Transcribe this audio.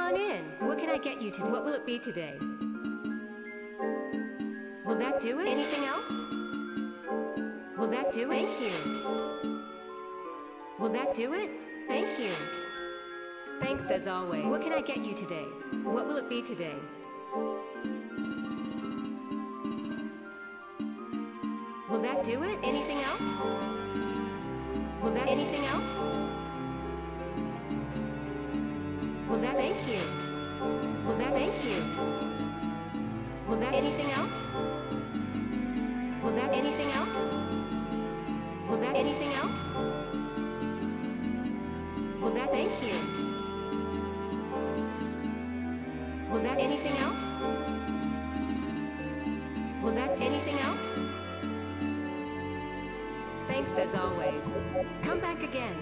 on in. What can I get you today? What will it be today? Will that do it? Anything else? Will that do it? Thank you. Will that do it? Thank you. Thanks as always. What can I get you today? What will it be today? Will that do it? Anything else? Will that anything else? Will that thank you? Will that thank you? Will that anything else? Will that anything else? Will that anything else? Will that thank you? Will that anything else? Will that anything else? Thanks as always. Come back again.